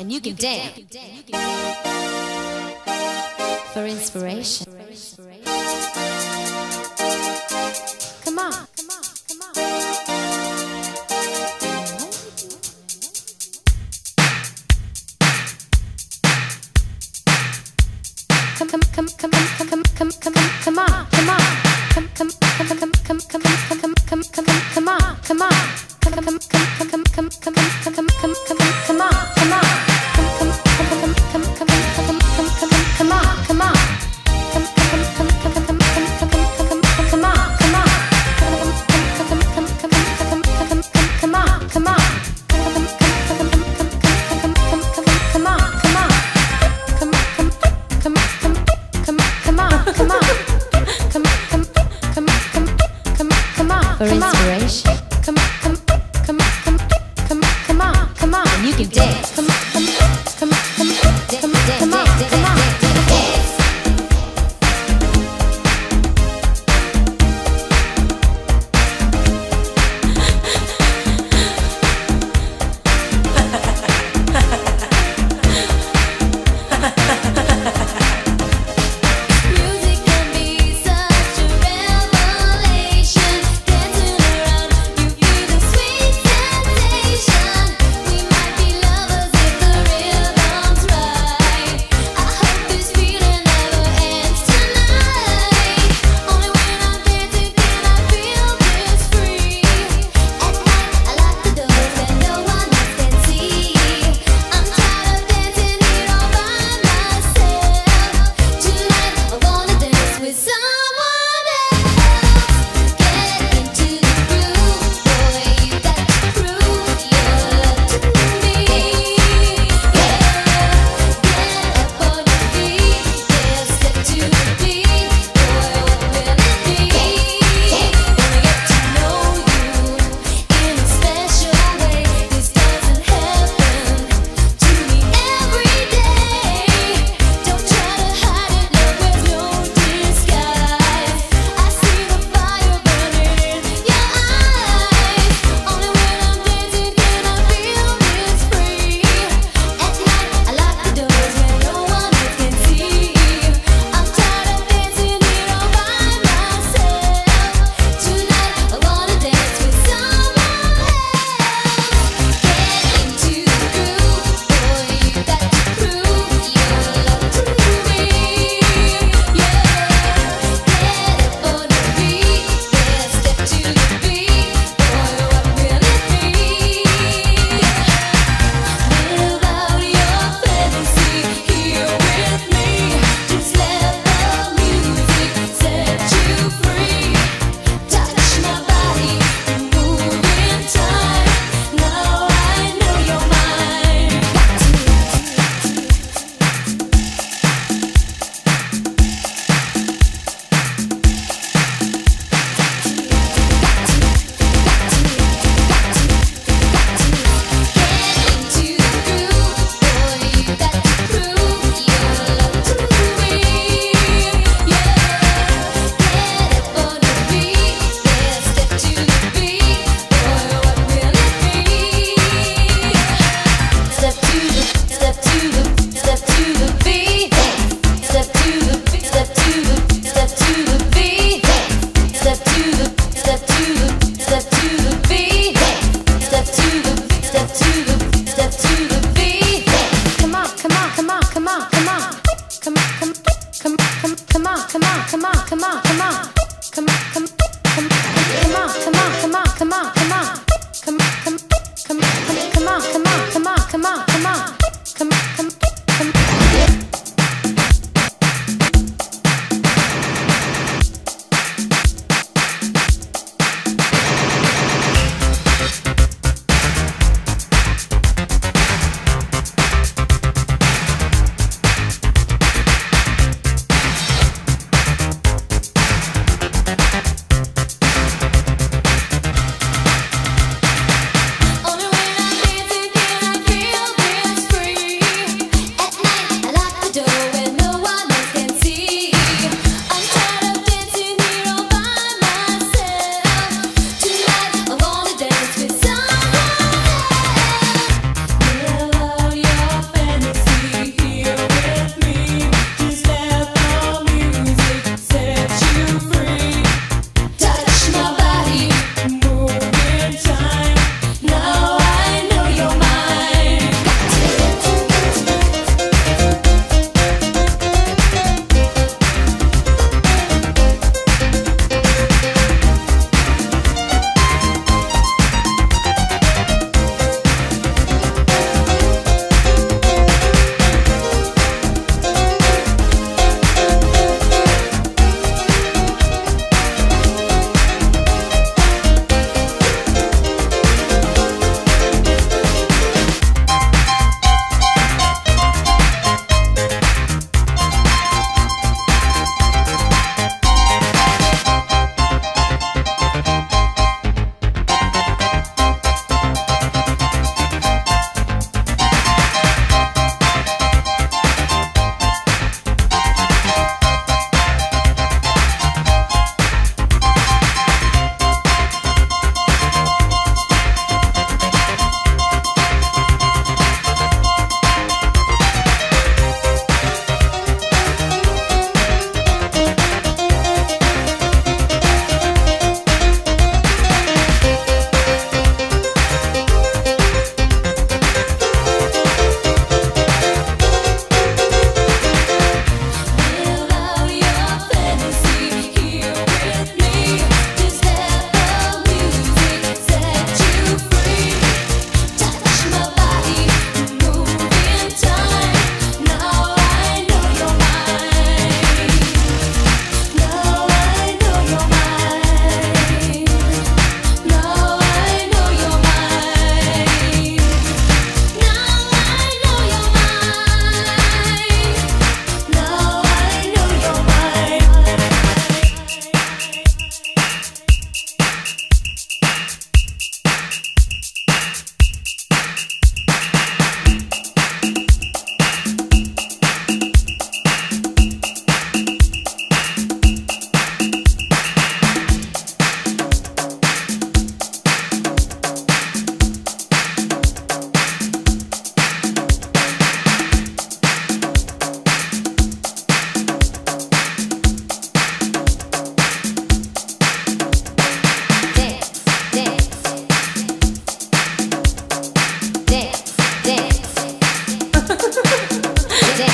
and you can dance for inspiration. Come on. For inspiration. Come on, and you can dance. Come on. Love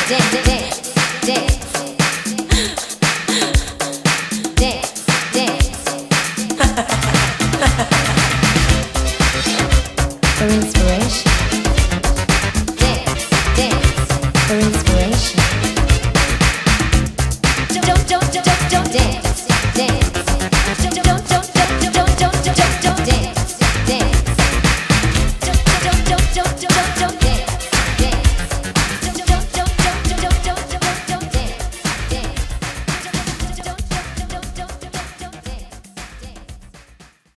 For inspiration. Dance, dance. For inspiration.